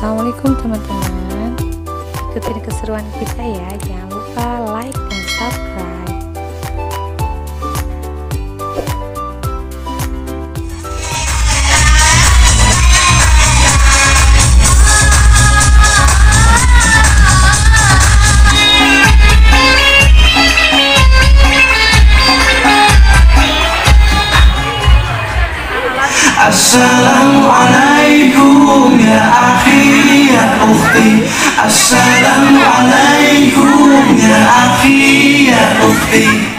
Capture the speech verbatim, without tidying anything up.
Assalamualaikum teman-teman, ikutin keseruan kita ya, jangan lupa like dan subscribe. Assalamualaikum ya akhi ya ukhti, assalamualaikum ya akhi ya ukhti.